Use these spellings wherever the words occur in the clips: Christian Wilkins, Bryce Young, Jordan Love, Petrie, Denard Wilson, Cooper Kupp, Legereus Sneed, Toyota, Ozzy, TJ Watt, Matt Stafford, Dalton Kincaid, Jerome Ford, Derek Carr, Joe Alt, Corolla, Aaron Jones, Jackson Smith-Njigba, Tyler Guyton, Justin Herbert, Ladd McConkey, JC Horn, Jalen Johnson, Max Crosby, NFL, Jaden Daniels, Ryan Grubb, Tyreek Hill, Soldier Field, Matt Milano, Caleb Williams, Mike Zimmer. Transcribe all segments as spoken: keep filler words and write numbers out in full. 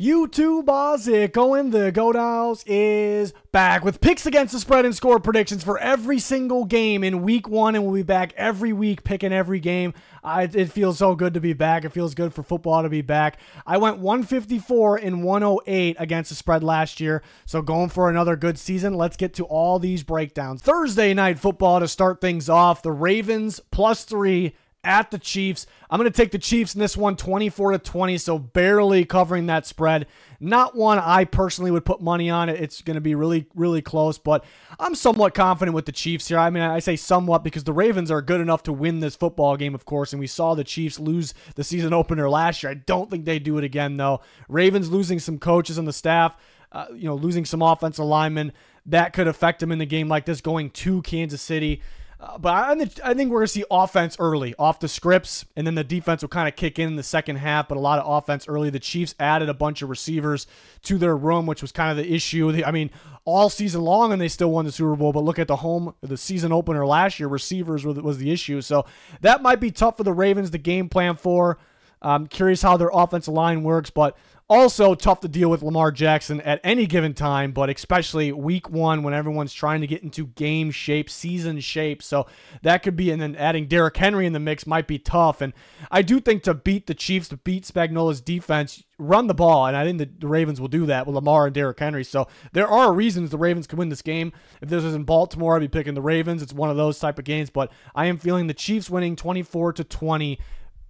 YouTube Ozzy, going the Goat House is back with picks against the spread and score predictions for every single game in week one, and we'll be back every week picking every game. Uh, it, it feels so good to be back. It feels good for football to be back. I went one fifty-four and one oh eight against the spread last year, so going for another good season. Let's get to all these breakdowns. Thursday night football to start things off. The Ravens plus three at the Chiefs. I'm going to take the Chiefs in this one, twenty-four to twenty, so barely covering that spread. Not one I personally would put money on. It's going to be really, really close, but I'm somewhat confident with the Chiefs here. I mean, I say somewhat because the Ravens are good enough to win this football game, of course, and we saw the Chiefs lose the season opener last year. I don't think they do it again, though. Ravens losing some coaches on the staff, uh, you know, losing some offensive linemen. That could affect them in the game like this going to Kansas City. Uh, but I, I think we're going to see offense early off the scripts, and then the defense will kind of kick in, in the second half, but a lot of offense early. The Chiefs added a bunch of receivers to their room, which was kind of the issue. They, I mean, all season long, and they still won the Super Bowl, but look at the home, the season opener last year, receivers was, was the issue. So that might be tough for the Ravens to game plan for. I'm curious how their offensive line works, but also tough to deal with Lamar Jackson at any given time, but especially week one when everyone's trying to get into game shape, season shape. So that could be, and then adding Derrick Henry in the mix might be tough. And I do think to beat the Chiefs, to beat Spagnola's defense, run the ball, and I think the Ravens will do that with Lamar and Derrick Henry. So there are reasons the Ravens could win this game. If this was in Baltimore, I'd be picking the Ravens. It's one of those type of games, but I am feeling the Chiefs winning twenty-four to twenty.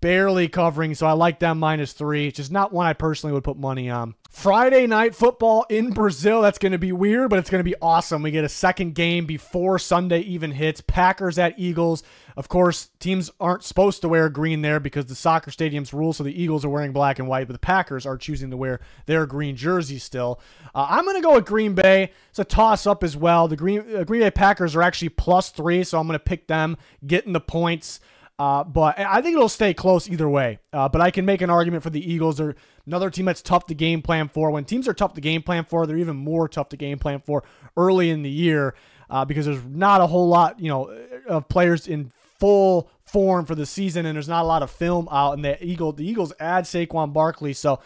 Barely covering, so I like them minus three. It's just not one I personally would put money on. Friday night football in Brazil. That's going to be weird, but it's going to be awesome. We get a second game before Sunday even hits. Packers at Eagles. Of course, teams aren't supposed to wear green there because the soccer stadium's rule, so the Eagles are wearing black and white, but the Packers are choosing to wear their green jersey still. Uh, I'm going to go with Green Bay. It's a toss-up as well. The Green, uh, Green Bay Packers are actually plus three, so I'm going to pick them, getting the points. Uh, but I think it'll stay close either way. Uh, but I can make an argument for the Eagles. They're another team that's tough to game plan for. When teams are tough to game plan for, they're even more tough to game plan for early in the year uh, because there's not a whole lot, you know, of players in full form for the season, and there's not a lot of film out. And the Eagle, the Eagles add Saquon Barkley, so.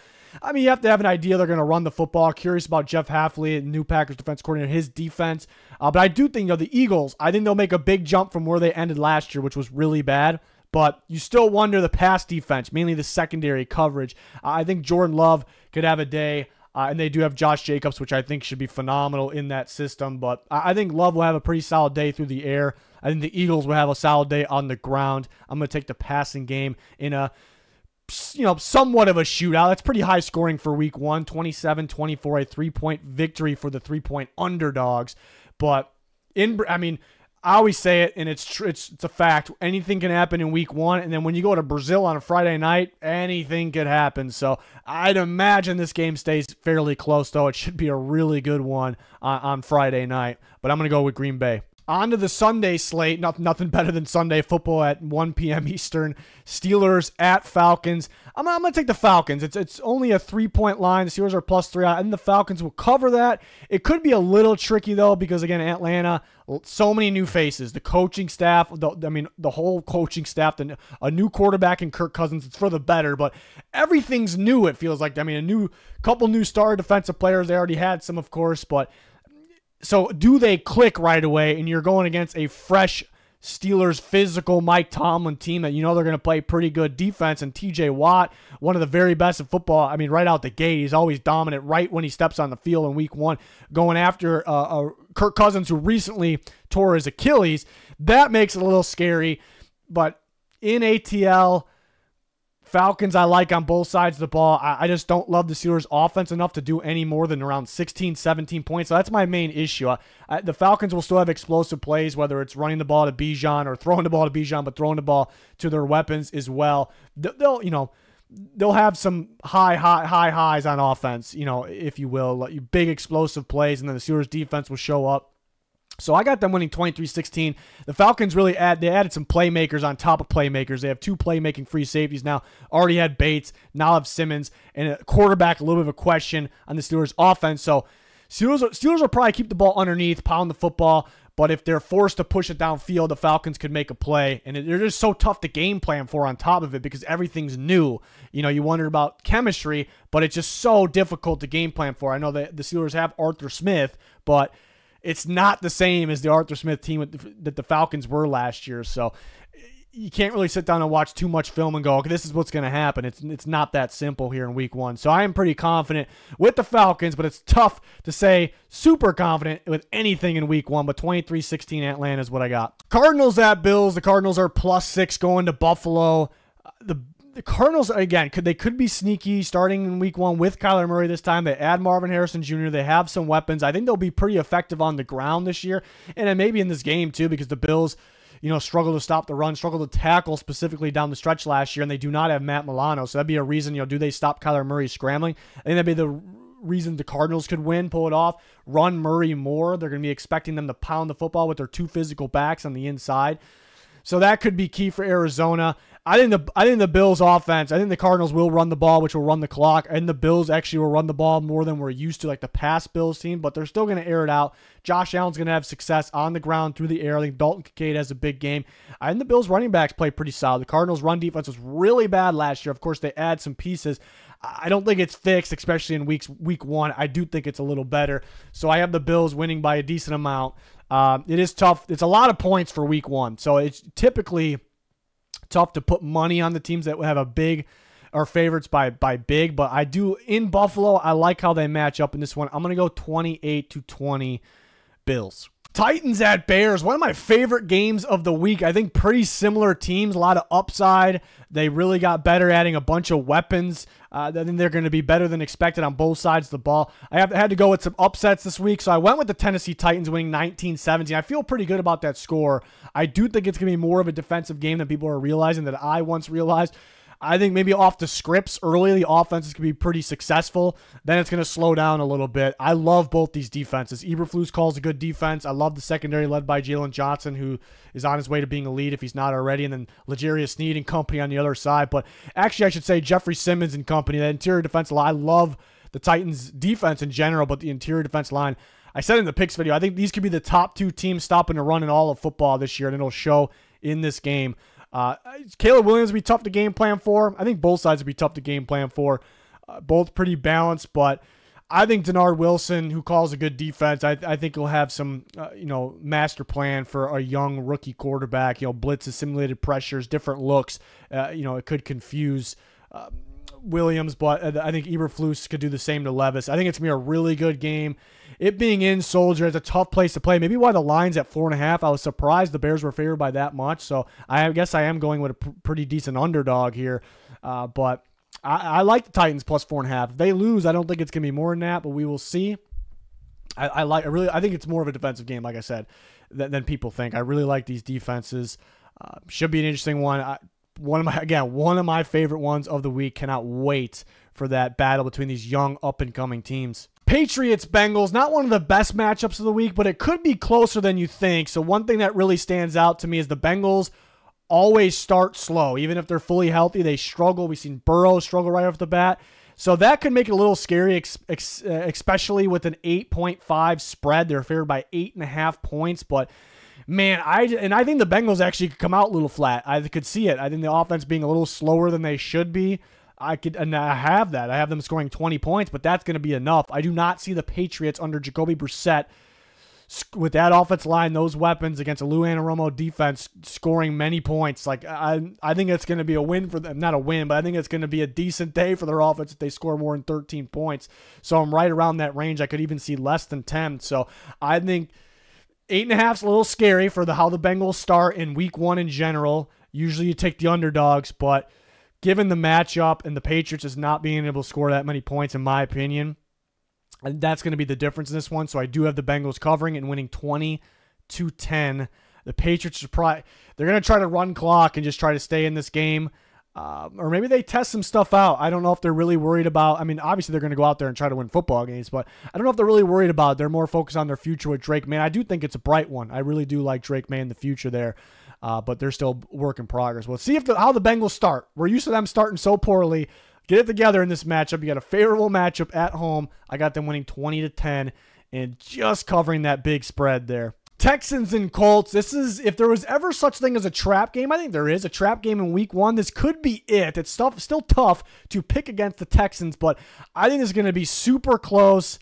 I mean, you have to have an idea they're going to run the football. Curious about Jeff Hafley, new Packers defense coordinator, his defense. Uh, but I do think, you know, the Eagles, I think they'll make a big jump from where they ended last year, which was really bad. But you still wonder the pass defense, mainly the secondary coverage. Uh, I think Jordan Love could have a day. Uh, and they do have Josh Jacobs, which I think should be phenomenal in that system. But I think Love will have a pretty solid day through the air. I think the Eagles will have a solid day on the ground. I'm going to take the passing game in a, you know, somewhat of a shootout. That's pretty high scoring for week one, twenty-seven twenty-four, a three-point victory for the three-point underdogs. But, in, I mean, I always say it, and it's, it's it's a fact. Anything can happen in week one, and then when you go to Brazil on a Friday night, anything could happen. So I'd imagine this game stays fairly close, though. It should be a really good one on, on Friday night. But I'm going to go with Green Bay. On to the Sunday slate. Nothing better than Sunday football at one p m Eastern. Steelers at Falcons. I'm, I'm going to take the Falcons. It's it's only a three-point line. The Steelers are plus three. And the Falcons will cover that. It could be a little tricky, though, because, again, Atlanta, so many new faces. The coaching staff, the, I mean, the whole coaching staff, the, a new quarterback in Kirk Cousins. It's for the better, but everything's new, it feels like. I mean, a new couple new star defensive players. They already had some, of course, but... So do they click right away, and you're going against a fresh Steelers physical Mike Tomlin team that you know they're going to play pretty good defense, and T J Watt, one of the very best in football. I mean, right out the gate, he's always dominant right when he steps on the field in week one, going after uh, uh, Kirk Cousins, who recently tore his Achilles. That makes it a little scary, but in A T L... Falcons I like on both sides of the ball. I, I just don't love the Steelers' offense enough to do any more than around sixteen, seventeen points. So that's my main issue. I, I, the Falcons will still have explosive plays, whether it's running the ball to Bijan or throwing the ball to Bijan, but throwing the ball to their weapons as well. They'll, you know, they'll have some high, high, high highs on offense, you know, if you will. Big explosive plays, and then the Steelers' defense will show up. So I got them winning twenty-three sixteen. The Falcons really add, they added some playmakers on top of playmakers. They have two playmaking free safeties now. Already had Bates, now have Simmons, and a quarterback, a little bit of a question on the Steelers offense. So Steelers, Steelers will probably keep the ball underneath, pound the football, But if they're forced to push it downfield, the Falcons could make a play. And they're just so tough to game plan for on top of it because everything's new. You know, you wonder about chemistry, but it's just so difficult to game plan for. I know that the Steelers have Arthur Smith, but it's not the same as the Arthur Smith team that the Falcons were last year. So you can't really sit down and watch too much film and go, okay, this is what's going to happen. It's it's not that simple here in week one. So I am pretty confident with the Falcons, but it's tough to say super confident with anything in week one, but twenty-three sixteen Atlanta is what I got. Cardinals at Bills. The Cardinals are plus six going to Buffalo. The The Cardinals, again, could they could be sneaky starting in week one with Kyler Murray this time. They add Marvin Harrison Junior They have some weapons. I think they'll be pretty effective on the ground this year, and then maybe in this game too, because the Bills, you know, struggle to stop the run, struggle to tackle specifically down the stretch last year, and they do not have Matt Milano. So that'd be a reason, you know, do they stop Kyler Murray scrambling? I think that'd be the reason the Cardinals could win, pull it off, run Murray more. They're going to be expecting them to pound the football with their two physical backs on the inside. So that could be key for Arizona. I think the I think the Bills offense, I think the Cardinals will run the ball, which will run the clock, and the Bills actually will run the ball more than we're used to, like the past Bills team, but they're still going to air it out. Josh Allen's going to have success on the ground through the air. I think Dalton Kincaid has a big game. I think the Bills running backs play pretty solid. The Cardinals run defense was really bad last year. Of course, they add some pieces. I don't think it's fixed, especially in weeks week one. I do think it's a little better. So I have the Bills winning by a decent amount. Um, it is tough. It's a lot of points for week one. So it's typically tough to put money on the teams that have a big or favorites by by big, but I do in Buffalo. I like how they match up in this one. I'm gonna go twenty-eight to twenty Bills. Titans at Bears, one of my favorite games of the week. I think pretty similar teams, a lot of upside. They really got better adding a bunch of weapons. Uh, I think they're going to be better than expected on both sides of the ball. I have, had to go with some upsets this week, so I went with the Tennessee Titans winning nineteen seventeen. I feel pretty good about that score. I do think it's going to be more of a defensive game than people are realizing, that I once realized. I think maybe off the scripts early, the offenses can be pretty successful. Then it's going to slow down a little bit. I love both these defenses. Eberflus calls a good defense. I love the secondary led by Jalen Johnson, who is on his way to being a lead if he's not already. And then Legereus Sneed and company on the other side. But actually, I should say Jeffrey Simmons and company, that interior defense line. I love the Titans' defense in general, but the interior defense line. I said in the picks video, I think these could be the top two teams stopping the run in all of football this year, and it'll show in this game. Uh, Caleb Williams will be tough to game plan for. I think both sides will be tough to game plan for. Uh, both pretty balanced, but I think Denard Wilson, who calls a good defense, I, I think he'll have some, uh, you know, master plan for a young rookie quarterback. You know, blitzes, simulated pressures, different looks. Uh, you know, it could confuse uh, Williams, but I think Eberflus could do the same to Levis. I think it's going to be a really good game. It being in Soldier, it's a tough place to play. Maybe why the line's at four and a half. I was surprised the Bears were favored by that much. So I guess I am going with a pretty decent underdog here. Uh, but I, I like the Titans plus four and a half. If they lose, I don't think it's going to be more than that, but we will see. I, I like. I really. I think it's more of a defensive game, like I said, than, than people think. I really like these defenses. Uh, should be an interesting one. I, One of my again, one of my favorite ones of the week. Cannot wait for that battle between these young up-and-coming teams. Patriots Bengals, not one of the best matchups of the week, but it could be closer than you think. So one thing that really stands out to me is the Bengals always start slow. Even if they're fully healthy, they struggle. We've seen Burrow struggle right off the bat. So that could make it a little scary, especially with an eight point five spread. They're favored by eight and a half points, but man, I and I think the Bengals actually could come out a little flat. I could see it. I think the offense being a little slower than they should be. I could, and I have that. I have them scoring twenty points, but that's going to be enough. I do not see the Patriots under Jacoby Brissett with that offense line, those weapons against a Lou Anarumo defense scoring many points. Like I, I think it's going to be a win for them. Not a win, but I think it's going to be a decent day for their offense if they score more than thirteen points. So I'm right around that range. I could even see less than ten. So I think Eight and a half's a little scary for the how the Bengals start in week one in general. Usually you take the underdogs, but given the matchup and the Patriots is not being able to score that many points, in my opinion, that's going to be the difference in this one. So I do have the Bengals covering and winning twenty to ten. The Patriots are probably, they're going to try to run clock and just try to stay in this game. Uh, or maybe they test some stuff out. I don't know if they're really worried about, I mean, obviously they're going to go out there and try to win football games, but I don't know if they're really worried about it. They're more focused on their future with Drake May. I do think it's a bright one. I really do like Drake May in the future there, uh, but they're still work in progress. We'll see if the, how the Bengals start. We're used to them starting so poorly. Get it together in this matchup. You got a favorable matchup at home. I got them winning twenty to ten and just covering that big spread there. Texans and Colts. This is, if there was ever such thing as a trap game, I think there is a trap game in week one. This could be it. It's tough, still tough to pick against the Texans, but I think it's going to be super close.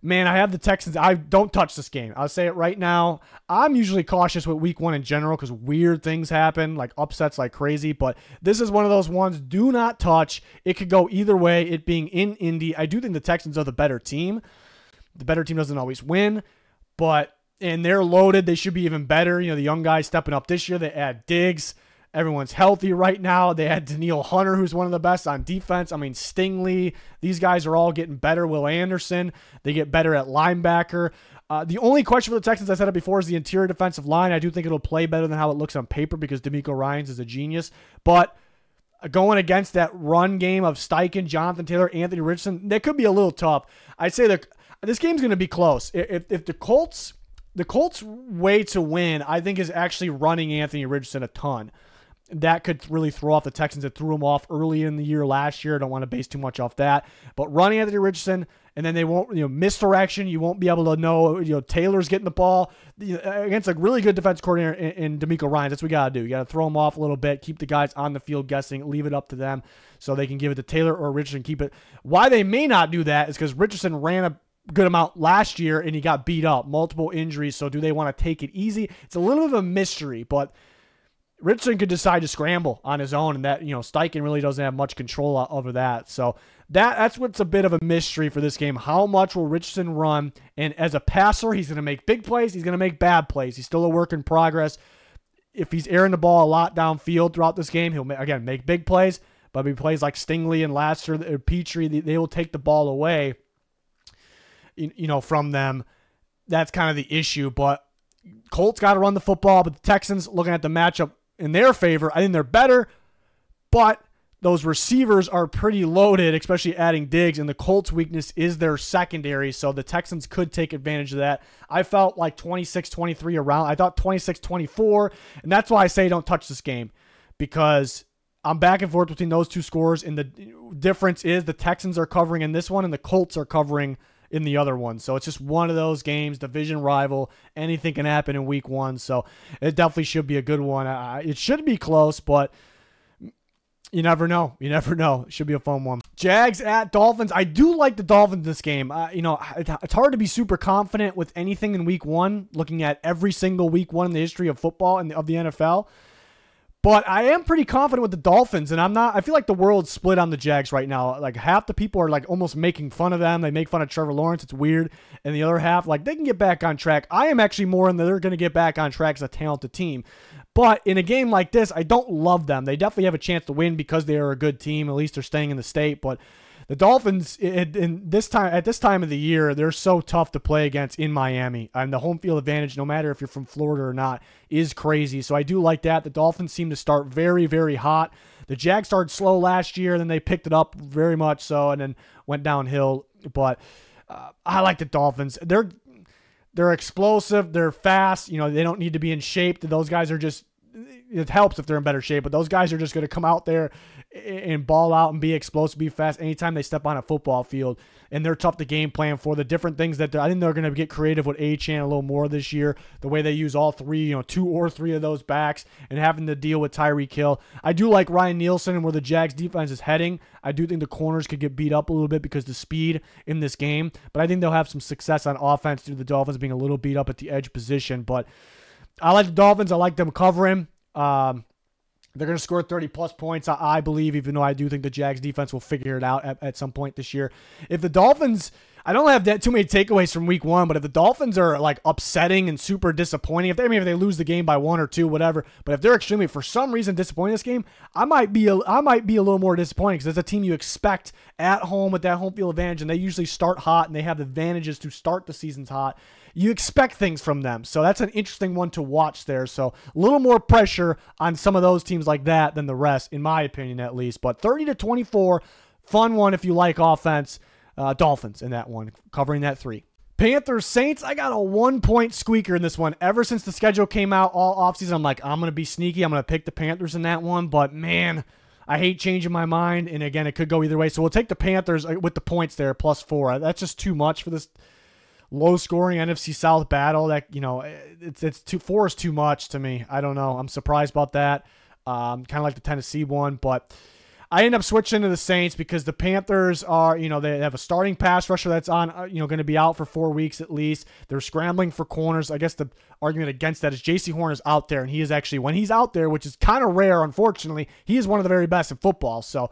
Man, I have the Texans. I don't touch this game. I'll say it right now. I'm usually cautious with week one in general because weird things happen, like upsets like crazy, but this is one of those ones. Do not touch. It could go either way, it being in Indy. I do think the Texans are the better team. The better team doesn't always win, but and they're loaded. They should be even better. You know, the young guys stepping up this year. They add Diggs. Everyone's healthy right now. They had Daniil Hunter, who's one of the best on defense. I mean, Stingley. These guys are all getting better. Will Anderson. They get better at linebacker. Uh, the only question for the Texans, I said it before, is the interior defensive line. I do think it'll play better than how it looks on paper because D'Amico Ryans is a genius. But going against that run game of Steichen, Jonathan Taylor, Anthony Richardson, that could be a little tough. I'd say that this game's going to be close. If, if the Colts, the Colts' way to win, I think, is actually running Anthony Richardson a ton. That could really throw off the Texans. It threw them off early in the year last year. I don't want to base too much off that. But run Anthony Richardson, and then they won't, you know, misdirection. You won't be able to know, you know, Taylor's getting the ball against a really good defense coordinator in, in D'Amico Ryans. That's what we got to do. You got to throw them off a little bit, keep the guys on the field guessing, leave it up to them so they can give it to Taylor or Richardson, keep it. Why they may not do that is because Richardson ran a good amount last year and he got beat up, multiple injuries. So do they want to take it easy? It's a little bit of a mystery, but Richardson could decide to scramble on his own, and that, you know, Steichen really doesn't have much control over that. So that that's what's a bit of a mystery for this game. How much will Richardson run? And as a passer, he's going to make big plays. He's going to make bad plays. He's still a work in progress. If he's airing the ball a lot downfield throughout this game, he'll, again, make big plays. But if he plays like Stingley and Laster, or Petrie, they will take the ball away, you know, from them. That's kind of the issue. But Colts got to run the football. But the Texans, looking at the matchup in their favor, I think they're better, but those receivers are pretty loaded, especially adding Diggs, and the Colts' weakness is their secondary, so the Texans could take advantage of that. I felt like twenty-six twenty-three around. I thought twenty-six twenty-four, and that's why I say don't touch this game, because I'm back and forth between those two scores, and the difference is the Texans are covering in this one and the Colts are covering in the other one. So it's just one of those games, division rival, anything can happen in week one. So it definitely should be a good one. Uh, it should be close, but you never know. You never know. It should be a fun one. Jags at Dolphins. I do like the Dolphins this game. Uh, you know, it, it's hard to be super confident with anything in week one, looking at every single week one in the history of football and of the N F L. But I am pretty confident with the Dolphins, and I'm not. I feel like the world's split on the Jags right now. Like, half the people are like almost making fun of them. They make fun of Trevor Lawrence. It's weird. And the other half, like, they can get back on track. I am actually more in that they're going to get back on track as a talented team. But in a game like this, I don't love them. They definitely have a chance to win because they are a good team. At least they're staying in the state. But the Dolphins, in, in this time at this time of the year, they're so tough to play against in Miami. And the home field advantage, no matter if you're from Florida or not, is crazy. So I do like that. The Dolphins seem to start very, very hot. The Jags started slow last year, then they picked it up very much so, and then went downhill. But uh, I like the Dolphins. They're they're explosive. They're fast. You know, they don't need to be in shape. Those guys are just. It helps if they're in better shape, but those guys are just going to come out there and ball out and be explosive, be fast anytime they step on a football field, and they're tough to game plan for. The different things that I think they're going to get creative with Achane a little more this year, the way they use all three, you know, two or three of those backs and having to deal with Tyreek Hill. I do like Ryan Nielsen and where the Jags defense is heading. I do think the corners could get beat up a little bit because the speed in this game, but I think they'll have some success on offense due to the Dolphins being a little beat up at the edge position, but I like the Dolphins. I like them covering. Um, they're going to score thirty plus points, I, I believe, even though I do think the Jags defense will figure it out at, at some point this year. If the Dolphins, I don't have that too many takeaways from week one, but if the Dolphins are like upsetting and super disappointing, if they, I mean, if they lose the game by one or two, whatever, but if they're extremely, for some reason, disappointing this game, I might be a, I might be a little more disappointed because it's a team you expect at home with that home field advantage, and they usually start hot and they have the advantages to start the seasons hot. You expect things from them. So that's an interesting one to watch there. So a little more pressure on some of those teams like that than the rest, in my opinion, at least. But thirty to twenty-four, fun one if you like offense. Uh, Dolphins in that one, covering that three. Panthers, Saints, I got a one-point squeaker in this one. Ever since the schedule came out all offseason, I'm like, I'm going to be sneaky. I'm going to pick the Panthers in that one. But, man, I hate changing my mind. And, again, it could go either way. So we'll take the Panthers with the points there, plus four. That's just too much for this low scoring N F C South battle that, you know, it's, it's too, four is too much to me. I don't know. I'm surprised about that. Um, kind of like the Tennessee one, but I end up switching to the Saints because the Panthers are, you know, they have a starting pass rusher that's on, you know, going to be out for four weeks at least. They're scrambling for corners. I guess the argument against that is J C Horn is out there, and he is actually, when he's out there, which is kind of rare, unfortunately, he is one of the very best in football. So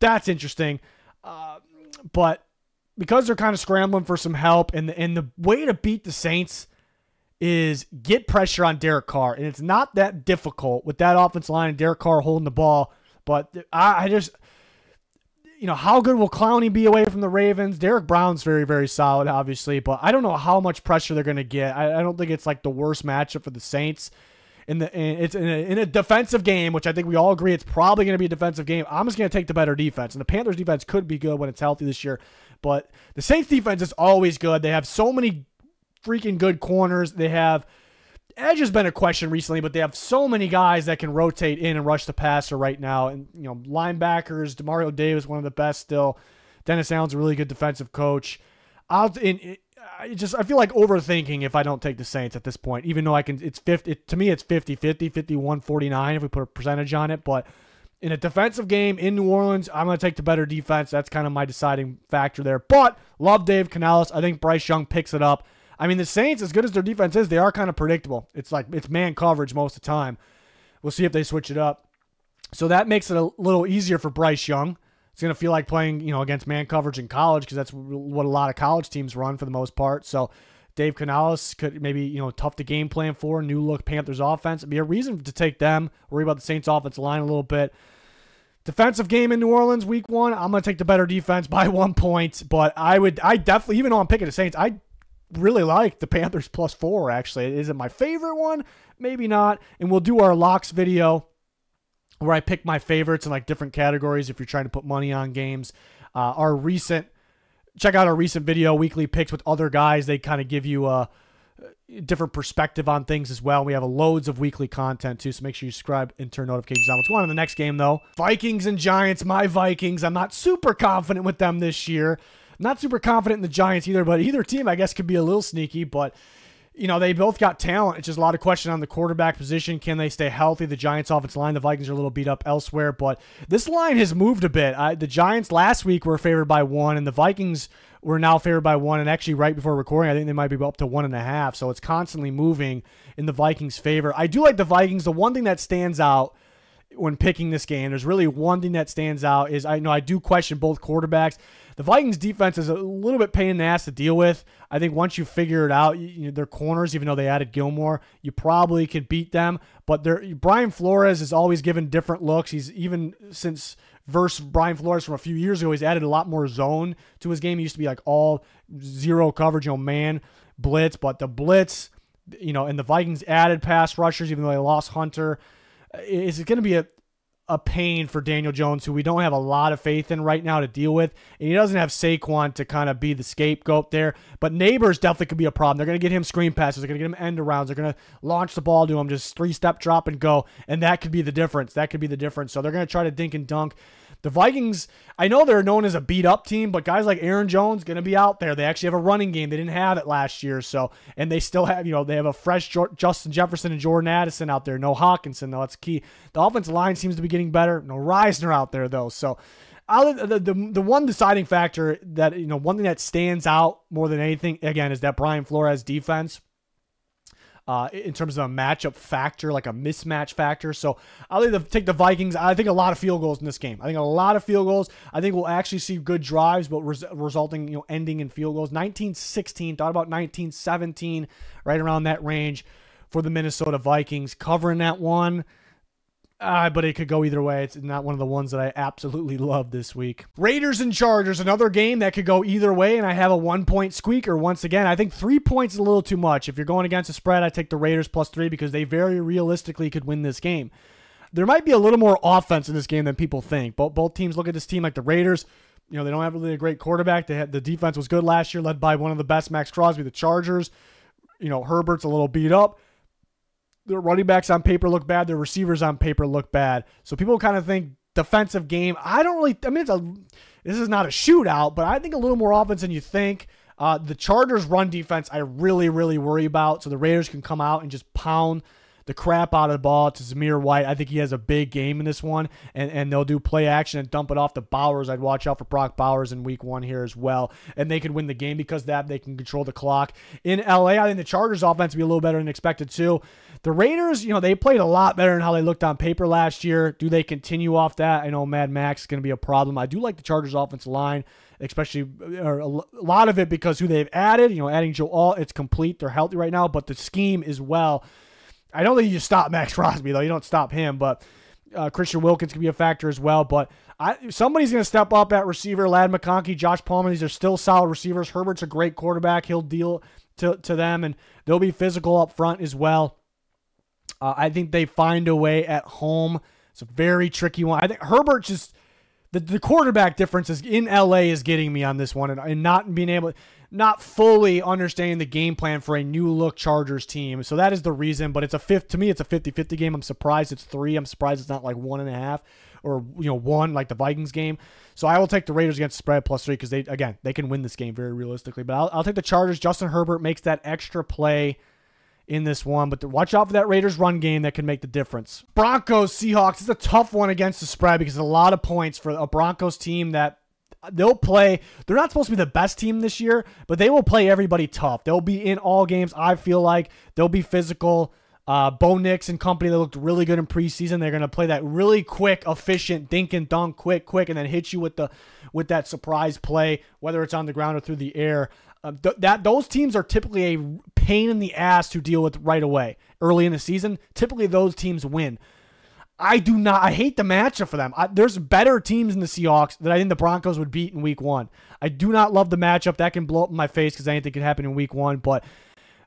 that's interesting. Uh, but because they're kind of scrambling for some help, and the, and the way to beat the Saints is get pressure on Derek Carr, and it's not that difficult with that offensive line and Derek Carr holding the ball. But I, I just, you know, how good will Clowney be away from the Ravens? Derek Brown's very, very solid, obviously, but I don't know how much pressure they're going to get. I, I don't think it's like the worst matchup for the Saints. In the, in, it's in a, in a defensive game, which I think we all agree it's probably going to be a defensive game. I'm just going to take the better defense, and the Panthers' defense could be good when it's healthy this year. But the Saints' defense is always good. They have so many freaking good corners. They have edge has been a question recently, but they have so many guys that can rotate in and rush the passer right now. And, you know, linebackers, DeMario Davis, one of the best still. Dennis Allen's a really good defensive coach. I'll, and it, I just, I feel like overthinking if I don't take the Saints at this point, even though I can, it's fifty, it, to me, it's fifty fifty, fifty-one forty-nine if we put a percentage on it. But in a defensive game in New Orleans, I'm going to take the better defense. That's kind of my deciding factor there. But love Dave Canales. I think Bryce Young picks it up. I mean, the Saints, as good as their defense is, they are kind of predictable. It's like it's man coverage most of the time. We'll see if they switch it up. So that makes it a little easier for Bryce Young. It's going to feel like playing, you know, against man coverage in college because that's what a lot of college teams run for the most part. So Dave Canales could maybe, you know, tough to game plan for, new look Panthers offense. It'd be a reason to take them, worry about the Saints offensive line a little bit. Defensive game in New Orleans, week one, I'm going to take the better defense by one point. But I would, I definitely, even though I'm picking the Saints, I really like the Panthers plus four, actually. Is it my favorite one? Maybe not. And we'll do our locks video where I pick my favorites in like different categories if you're trying to put money on games. Uh, our recent, check out our recent video, weekly picks with other guys. They kind of give you a different perspective on things as well. We have a loads of weekly content too, so make sure you subscribe and turn notifications on. What's going on in the next game though? Vikings and Giants, my Vikings. I'm not super confident with them this year. Not super confident in the Giants either, but either team, I guess, could be a little sneaky. But, you know, they both got talent. It's just a lot of question on the quarterback position. Can they stay healthy? The Giants' offensive line, the Vikings are a little beat up elsewhere. But this line has moved a bit. I, the Giants last week were favored by one, and the Vikings were now favored by one. And actually, right before recording, I think they might be up to one and a half. So it's constantly moving in the Vikings' favor. I do like the Vikings. The one thing that stands out when picking this game, there's really one thing that stands out is I know I do question both quarterbacks. The Vikings defense is a little bit pain in the ass to deal with. I think once you figure it out, you know, their corners, even though they added Gilmore, you probably could beat them. But they're, Brian Flores is always given different looks. He's even since versus Brian Flores from a few years ago, he's added a lot more zone to his game. He used to be like all zero coverage, you know, man blitz, but the blitz, you know, and the Vikings added pass rushers, even though they lost Hunter. Is it going to be a, a pain for Daniel Jones, who we don't have a lot of faith in right now to deal with? And he doesn't have Saquon to kind of be the scapegoat there. But Neighbors definitely could be a problem. They're going to get him screen passes. They're going to get him end arounds. They're going to launch the ball to him, just three-step drop and go. And that could be the difference. That could be the difference. So they're going to try to dink and dunk. The Vikings, I know they're known as a beat-up team, but guys like Aaron Jones going to be out there. They actually have a running game. They didn't have it last year, so and they still have, you know, they have a fresh Justin Jefferson and Jordan Addison out there. No Hawkinson, though. That's key. The offensive line seems to be getting better. No Reisner out there, though. So I'll, the, the, the one deciding factor that, you know, one thing that stands out more than anything, again, is that Brian Flores defense. Uh, in terms of a matchup factor, like a mismatch factor. So I'll either take the Vikings. I think a lot of field goals in this game. I think a lot of field goals. I think we'll actually see good drives, but res resulting, you know, ending in field goals. nineteen sixteen, thought about nineteen seventeen, right around that range for the Minnesota Vikings. Covering that one, uh, but it could go either way. It's not one of the ones that I absolutely love this week. Raiders and Chargers, another game that could go either way, and I have a one-point squeaker once again. I think three points is a little too much. If you're going against a spread, I take the Raiders plus three because they very realistically could win this game. There might be a little more offense in this game than people think. Both, both teams look at this team like the Raiders. You know, they don't have really a great quarterback. They had, the defense was good last year, led by one of the best, Max Crosby. The Chargers, you know, Herbert's a little beat up. Their running backs on paper look bad. Their receivers on paper look bad. So people kind of think defensive game. I don't really. I mean, it's a. This is not a shootout, but I think a little more offense than you think. Uh, the Chargers' run defense I really, really worry about. So the Raiders can come out and just pound the crap out of the ball to Zamir White. I think he has a big game in this one, and, and they'll do play action and dump it off to Bowers. I'd watch out for Brock Bowers in week one here as well, and they could win the game because that they can control the clock. In L A, I think the Chargers offense will be a little better than expected too. The Raiders, you know, they played a lot better than how they looked on paper last year. Do they continue off that? I know Mad Max is going to be a problem. I do like the Chargers offensive line, especially or a lot of it because who they've added, you know, adding Joe Alt, it's complete. They're healthy right now, but the scheme as well. I don't think you stop Max Crosby, though. You don't stop him, but uh, Christian Wilkins can be a factor as well. But I, somebody's going to step up at receiver. Ladd McConkey, Josh Palmer, these are still solid receivers. Herbert's a great quarterback. He'll deal to, to them, and they'll be physical up front as well. Uh, I think they find a way at home. It's a very tricky one. I think Herbert just – the the quarterback difference is in L A is getting me on this one, and, and not being able – not fully understanding the game plan for a new-look Chargers team. So that is the reason, but it's a fifth, to me, it's a fifty fifty game. I'm surprised it's three. I'm surprised it's not like one and a half or, you know, one like the Vikings game. So I will take the Raiders against the spread plus three because, they again, they can win this game very realistically. But I'll, I'll take the Chargers. Justin Herbert makes that extra play in this one, but watch out for that Raiders run game that can make the difference. Broncos, Seahawks. It's a tough one against the spread because a lot of points for a Broncos team that they'll play. They're not supposed to be the best team this year, but they will play everybody tough. They'll be in all games. I feel like they'll be physical. Uh, Bo Nix and company, they looked really good in preseason. They're going to play that really quick, efficient, dink and dunk, quick, quick, and then hit you with the with that surprise play, whether it's on the ground or through the air. Uh, th that those teams are typically a pain in the ass to deal with right away. Early in the season, typically those teams win. I do not. I hate the matchup for them. I, there's better teams in the Seahawks that I think the Broncos would beat in week one. I do not love the matchup. That can blow up in my face because anything could happen in week one. But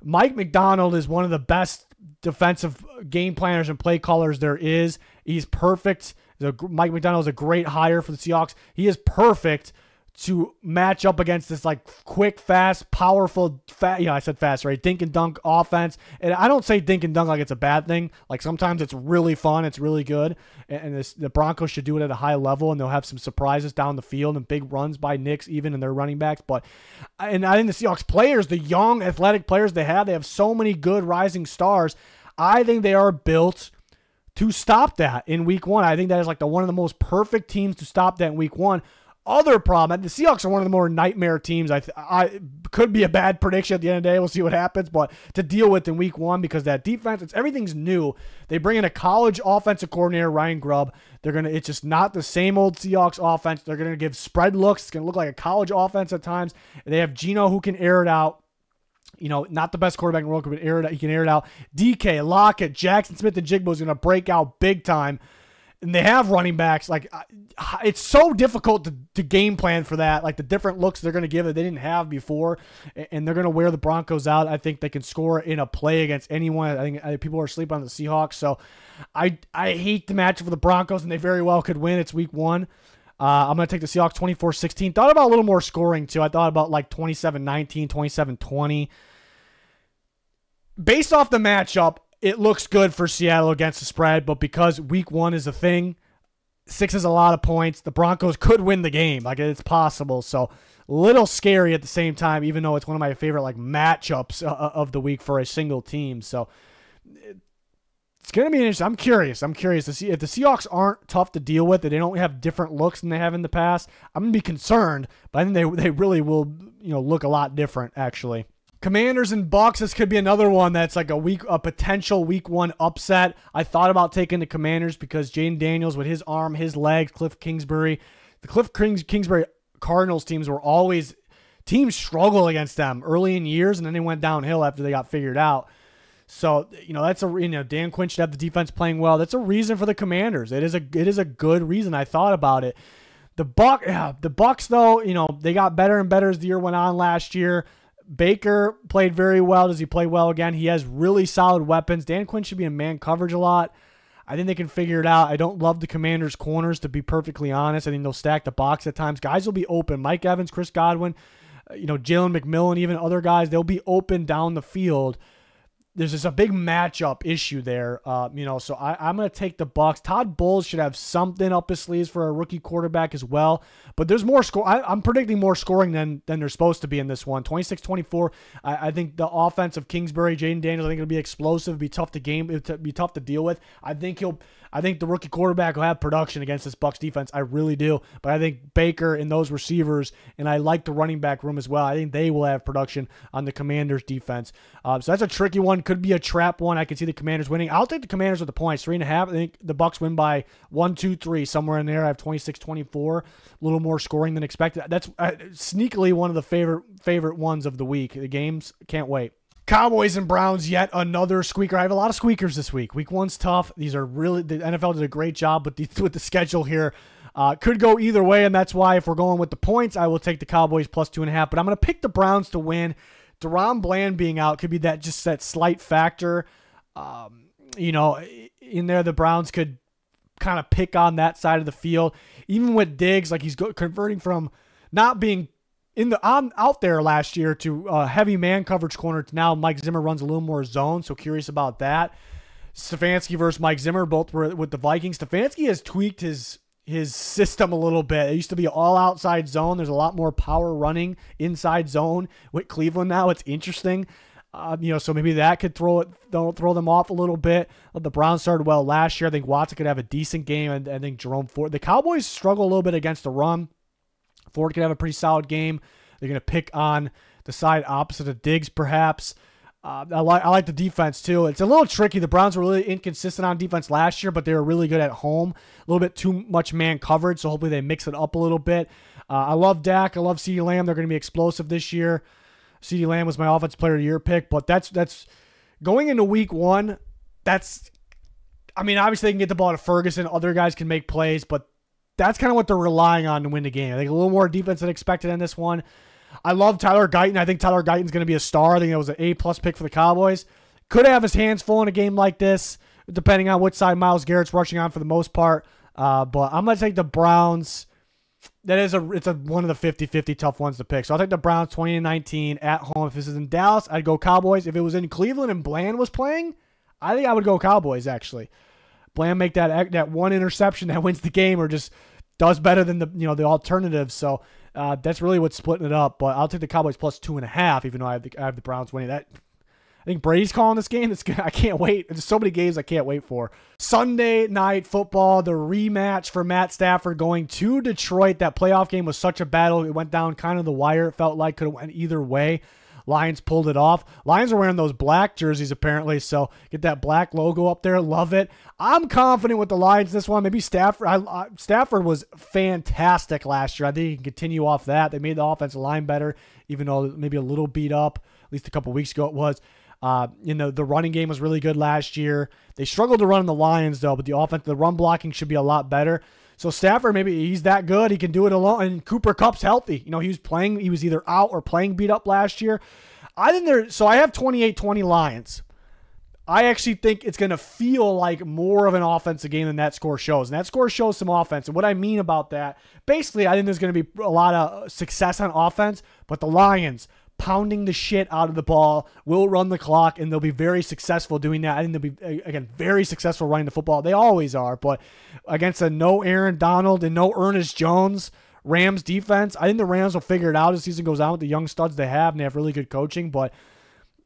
Mike McDonald is one of the best defensive game planners and play callers there is. He's perfect. The, Mike McDonald is a great hire for the Seahawks. He is perfect to match up against this like quick, fast, powerful, fat, you know, I said fast, right? Dink and dunk offense. And I don't say dink and dunk like it's a bad thing. Like sometimes it's really fun. It's really good. And this, the Broncos should do it at a high level, and they'll have some surprises down the field and big runs by Knicks even and their running backs. But, and I think the Seahawks players, the young athletic players they have, they have so many good rising stars. I think they are built to stop that in week one. I think that is like the one of the most perfect teams to stop that in week one. Other problem, the Seahawks are one of the more nightmare teams. I, I could be a bad prediction at the end of the day. We'll see what happens, but to deal with in week one because that defense, it's everything's new. They bring in a college offensive coordinator, Ryan Grubb. They're gonna. It's just not the same old Seahawks offense. They're gonna give spread looks. It's gonna look like a college offense at times. They have Geno who can air it out. You know, not the best quarterback in the world, but air it. He can air it out. D K, Lockett, Jackson Smith, and Jigbo is gonna break out big time. And they have running backs. Like, it's so difficult to, to game plan for that. Like, the different looks they're going to give that they didn't have before. And they're going to wear the Broncos out. I think they can score in a play against anyone. I think, I think people are asleep on the Seahawks. So, I I hate the matchup for the Broncos, and they very well could win. It's week one. Uh, I'm going to take the Seahawks twenty-four sixteen. Thought about a little more scoring, too. I thought about, like, twenty-seven nineteen, twenty-seven twenty. Based off the matchup, it looks good for Seattle against the spread, but because week one is a thing, six is a lot of points, the Broncos could win the game. Like, it's possible. So, a little scary at the same time, even though it's one of my favorite, like, matchups of the week for a single team. So, it's going to be interesting. I'm curious. I'm curious to see if the Seahawks aren't tough to deal with, and they don't have different looks than they have in the past. I'm going to be concerned, but I think they, they really will, you know, look a lot different, actually. Commanders and Bucks. This could be another one that's like a week, a potential week one upset. I thought about taking the Commanders because Jaden Daniels with his arm, his legs, Cliff Kingsbury, the Cliff Kings, Kingsbury Cardinals teams were always teams struggle against them early in years, and then they went downhill after they got figured out. So you know that's a you know Dan Quinn should have the defense playing well. That's a reason for the Commanders. It is a it is a good reason. I thought about it. The Buck, the Bucks though, you know they got better and better as the year went on last year. Baker played very well. Does he play well again? He has really solid weapons. Dan Quinn should be in man coverage a lot. I think they can figure it out. I don't love the Commanders' corners, to be perfectly honest. I think they'll stack the box at times. Guys will be open. Mike Evans, Chris Godwin, you know, Jalen McMillan, even other guys, they'll be open down the field. there's just a big matchup issue there. Uh, you know, so I, I'm going to take the Bucks. Todd Bowles should have something up his sleeves for a rookie quarterback as well. But there's more score. I, I'm predicting more scoring than than there's supposed to be in this one. twenty-six twenty-four. I, I think the offense of Kingsbury, Jaden Daniels, I think it'll be explosive. It'll be tough to game. It'll be tough to deal with. I think he'll. I think the rookie quarterback will have production against this Bucks defense. I really do. But I think Baker and those receivers, and I like the running back room as well. I think they will have production on the Commanders defense. Uh, so that's a tricky one. Could be a trap one. I can see the Commanders winning. I'll take the Commanders with the points. Three and a half. I think the Bucks win by one, two, three. Somewhere in there. I have twenty-six twenty-four. A little more scoring than expected. That's uh, sneakily one of the favorite favorite ones of the week. The games, can't wait. Cowboys and Browns, yet another squeaker. I have a lot of squeakers this week. Week one's tough. These are really, the N F L did a great job with the, with the schedule here. Uh, could go either way, and that's why if we're going with the points, I will take the Cowboys plus two and a half. But I'm going to pick the Browns to win. Deron Bland being out could be that just that slight factor. Um, you know, in there the Browns could kind of pick on that side of the field. Even with Diggs, like he's go converting from not being in the on out there last year to uh, heavy man coverage corner to now Mike Zimmer runs a little more zone. So curious about that. Stefanski versus Mike Zimmer, both were with the Vikings. Stefanski has tweaked his his system a little bit. It used to be all outside zone. There's a lot more power running inside zone with Cleveland now. It's interesting. Um, you know, so maybe that could throw it, don't throw them off a little bit. The Browns started well last year. I think Watson could have a decent game. And I think Jerome Ford, the Cowboys struggle a little bit against the run. Ford could have a pretty solid game. They're going to pick on the side opposite of Diggs, perhaps. Uh, I, li I like the defense, too. It's a little tricky. The Browns were really inconsistent on defense last year, but they were really good at home. A little bit too much man coverage, so hopefully they mix it up a little bit. Uh, I love Dak. I love CeeDee Lamb. They're going to be explosive this year. CeeDee Lamb was my offensive player of the year pick, but that's that's going into week one, that's – I mean, obviously they can get the ball to Ferguson. Other guys can make plays, but that's kind of what they're relying on to win the game. I think a little more defense than expected in this one. I love Tyler Guyton. I think Tyler Guyton's going to be a star. I think that was an A plus pick for the Cowboys. Could have his hands full in a game like this, depending on what side Myles Garrett's rushing on for the most part. Uh, but I'm going to take the Browns. That is a it's a one of the fifty fifty tough ones to pick. So I'll take the Browns twenty to nineteen at home. If this is in Dallas, I'd go Cowboys. If it was in Cleveland and Bland was playing, I think I would go Cowboys, actually. Bland make that that one interception that wins the game or just does better than the you know the alternatives. So uh, that's really what's splitting it up. But I'll take the Cowboys plus two and a half, even though I have the, I have the Browns winning that. I think Brady's calling this game. It's, I can't wait. There's so many games I can't wait for. Sunday Night Football, the rematch for Matt Stafford going to Detroit. That playoff game was such a battle. It went down kind of the wire. It felt like could have went either way. Lions pulled it off. Lions are wearing those black jerseys, apparently, so get that black logo up there. Love it. I'm confident with the Lions this one. Maybe Stafford. I, I, Stafford was fantastic last year. I think he can continue off that. They made the offensive line better, even though maybe a little beat up, at least a couple weeks ago it was. Uh, you know, the running game was really good last year. They struggled to run the Lions, though, but the offense, the run blocking should be a lot better. So Stafford, maybe he's that good. He can do it alone. And Cooper Kupp's healthy. You know, he was playing. He was either out or playing beat up last year. I think they're, so I have twenty-eight twenty Lions. I actually think it's going to feel like more of an offensive game than that score shows. And that score shows some offense. And what I mean about that, basically, I think there's going to be a lot of success on offense. But the Lions pounding the shit out of the ball will run the clock, and they'll be very successful doing that. I think they'll be, again, very successful running the football. They always are, but against a no Aaron Donald and no Ernest Jones Rams defense, I think the Rams will figure it out as the season goes on with the young studs they have, and they have really good coaching. But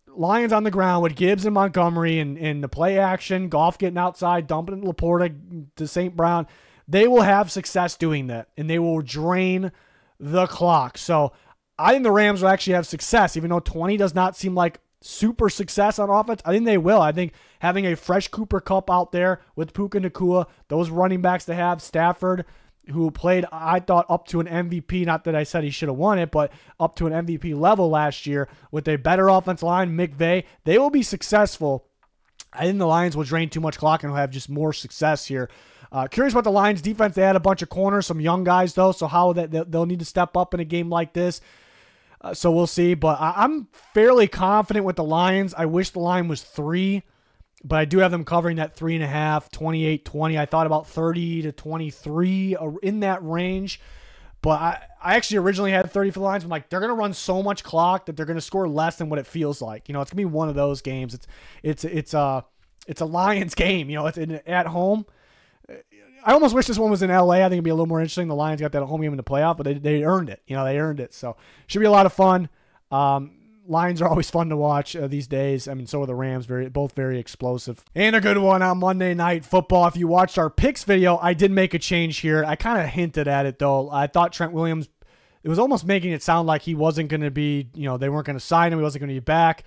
Lions on the ground with Gibbs and Montgomery and, and the play action, Goff getting outside, dumping Laporta to Saint Brown, they will have success doing that, and they will drain the clock. So I think the Rams will actually have success, even though twenty does not seem like super success on offense. I think they will. I think having a fresh Cooper Kupp out there with Puka Nacua, those running backs they have, Stafford, who played, I thought, up to an M V P, not that I said he should have won it, but up to an M V P level last year with a better offense line, McVay, they will be successful. I think the Lions will drain too much clock and will have just more success here. Uh, curious about the Lions defense. They had a bunch of corners, some young guys, though, so how that they'll need to step up in a game like this. Uh, so we'll see, but I I'm fairly confident with the Lions. I wish the line was three, but I do have them covering that three and a half, twenty-eight twenty. I thought about thirty to twenty-three in that range, But I, I actually originally had thirty for the Lions. I'm like, they're going to run so much clock that they're going to score less than what it feels like. You know, it's going to be one of those games. It's it's it's uh, it's a Lions game. You know, it's in, at home. I almost wish this one was in L A. I think it'd be a little more interesting. The Lions got that home game in the playoff, but they, they earned it. You know, they earned it. So should be a lot of fun. Um, Lions are always fun to watch uh, these days. I mean, so are the Rams. Very, both very explosive. And a good one on Monday Night Football. If you watched our picks video, I did make a change here. I kind of hinted at it, though. I thought Trent Williams, it was almost making it sound like he wasn't going to be, you know, they weren't going to sign him. He wasn't going to be back.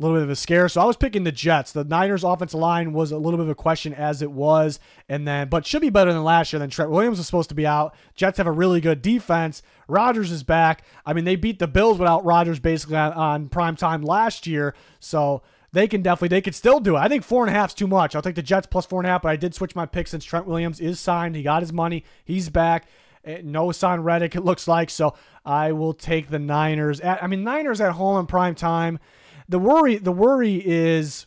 A little bit of a scare. So I was picking the Jets. The Niners offensive line was a little bit of a question as it was. And then, but should be better than last year. Then Trent Williams was supposed to be out. Jets have a really good defense. Rodgers is back. I mean, they beat the Bills without Rodgers basically on, on prime time last year. So they can definitely, they could still do it. I think four and a half is too much. I'll take the Jets plus four and a half, but I did switch my pick since Trent Williams is signed. He got his money. He's back. No Hassan Reddick, it looks like. So I will take the Niners. At, I mean, Niners at home in prime time. The worry, the worry is,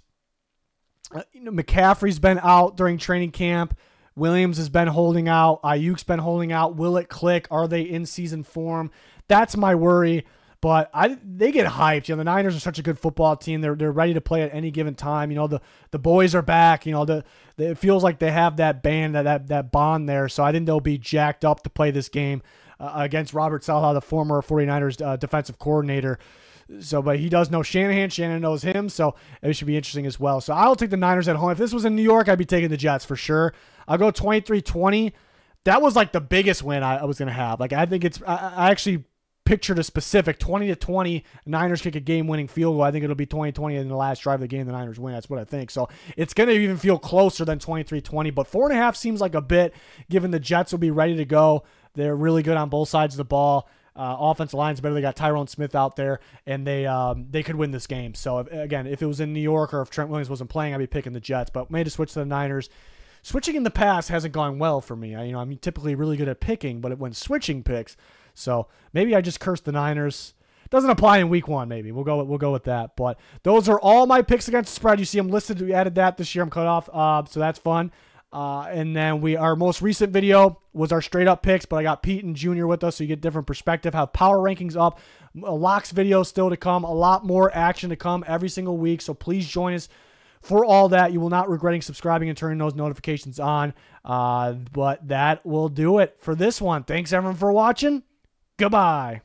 uh, you know, McCaffrey's been out during training camp. Williams has been holding out. Ayuk's been holding out. Will it click? Are they in season form? That's my worry. But I, they get hyped. You know, the Niners are such a good football team. They're they're ready to play at any given time. You know, the the boys are back. You know, the, the it feels like they have that band, that that that bond there. So I think they'll be jacked up to play this game uh, against Robert Saleh, the former 49ers uh, defensive coordinator. So, but he does know Shanahan. Shanahan knows him. So it should be interesting as well. So I'll take the Niners at home. If this was in New York, I'd be taking the Jets for sure. I'll go twenty-three twenty. That was like the biggest win I, I was going to have. Like, I think it's, I, I actually pictured a specific twenty to twenty. Niners kick a game winning field goal. I think it'll be twenty twenty in the last drive of the game. The Niners win. That's what I think. So it's going to even feel closer than twenty-three twenty, but four and a half seems like a bit given the Jets will be ready to go. They're really good on both sides of the ball. Uh, offensive line's better. They got Tyron Smith out there, and they um, they could win this game. So, if, again, if it was in New York or if Trent Williams wasn't playing, I'd be picking the Jets, but made a switch to the Niners. Switching in the past hasn't gone well for me. I, you know, I'm typically really good at picking, but when switching picks, so maybe I just cursed the Niners. Doesn't apply in week one, maybe. We'll go, we'll go with that. But those are all my picks against the spread. You see them listed. We added that this year. I'm cut off, uh, so that's fun. Uh, and then we, our most recent video was our straight up picks, but I got Pete and Junior with us. So you get different perspective, have power rankings up, locks video still to come, a lot more action to come every single week. So please join us for all that. You will not regretting subscribing and turning those notifications on. Uh, but that will do it for this one. Thanks everyone for watching. Goodbye.